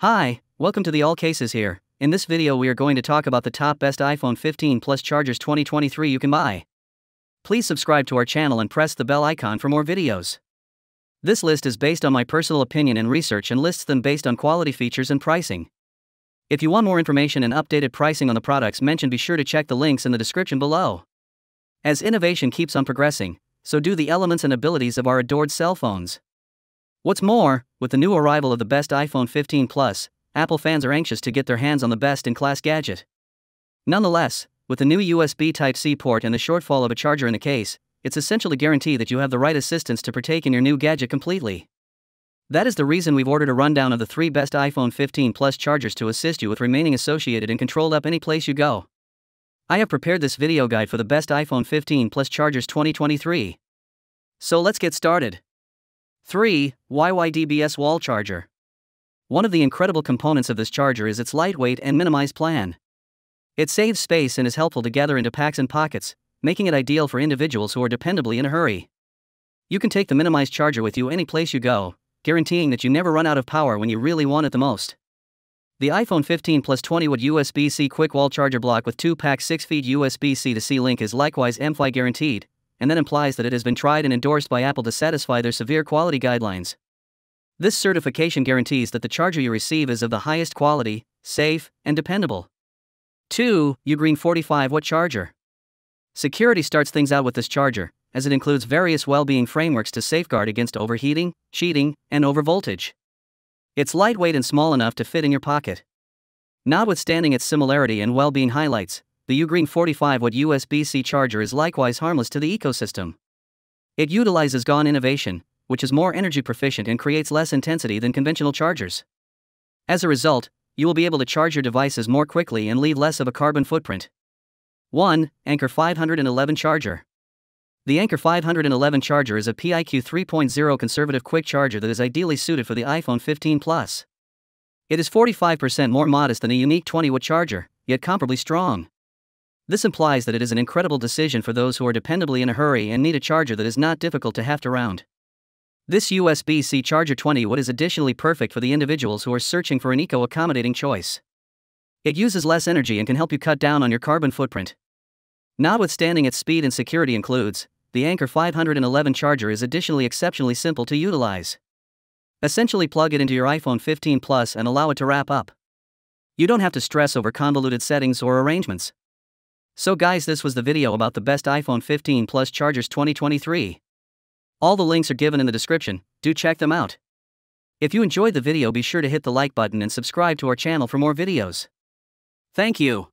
Hi, welcome to the All Cases here. In this video we are going to talk about the top best iPhone 15 Plus chargers 2023 you can buy. Please subscribe to our channel and press the bell icon for more videos. This list is based on my personal opinion and research and lists them based on quality, features and pricing. If you want more information and updated pricing on the products mentioned, be sure to check the links in the description below. As innovation keeps on progressing, so do the elements and abilities of our adored cell phones. What's more, with the new arrival of the best iPhone 15 Plus, Apple fans are anxious to get their hands on the best-in-class gadget. Nonetheless, with the new USB Type-C port and the shortfall of a charger in a case, it's essential to guarantee that you have the right assistance to partake in your new gadget completely. That is the reason we've ordered a rundown of the 3 best iPhone 15 Plus chargers to assist you with remaining associated and controlled up any place you go. I have prepared this video guide for the best iPhone 15 Plus chargers 2023. So let's get started. 3. YYDBS Wall Charger. One of the incredible components of this charger is its lightweight and minimized plan. It saves space and is helpful to gather into packs and pockets, making it ideal for individuals who are dependably in a hurry. You can take the minimized charger with you any place you go, guaranteeing that you never run out of power when you really want it the most. The iPhone 15 Plus 20-watt USB-C quick wall charger block with 2-pack 6-feet USB-C to C link is likewise MFI guaranteed, and that implies that it has been tried and endorsed by Apple to satisfy their severe quality guidelines. This certification guarantees that the charger you receive is of the highest quality, safe, and dependable. 2. Ugreen 45-watt Charger. Security starts things out with this charger, as it includes various well-being frameworks to safeguard against overheating, cheating, and overvoltage. It's lightweight and small enough to fit in your pocket. Notwithstanding its similarity and well-being highlights, the Ugreen 45-watt USB-C charger is likewise harmless to the ecosystem. It utilizes GaN innovation, which is more energy proficient and creates less intensity than conventional chargers. As a result, you will be able to charge your devices more quickly and leave less of a carbon footprint. 1. Anker 511 Charger. The Anker 511 charger is a PIQ 3.0 conservative quick charger that is ideally suited for the iPhone 15 Plus. It is 45% more modest than a unique 20-watt charger, yet comparably strong. This implies that it is an incredible decision for those who are dependably in a hurry and need a charger that is not difficult to haft around. This USB-C charger 20-watt is additionally perfect for the individuals who are searching for an eco-accommodating choice. It uses less energy and can help you cut down on your carbon footprint. Notwithstanding its speed and security includes, the Anker 511 charger is additionally exceptionally simple to utilize. Essentially plug it into your iPhone 15 Plus and allow it to wrap up. You don't have to stress over convoluted settings or arrangements. So guys, this was the video about the best iPhone 15 Plus chargers 2023. All the links are given in the description, do check them out. If you enjoyed the video, be sure to hit the like button and subscribe to our channel for more videos. Thank you.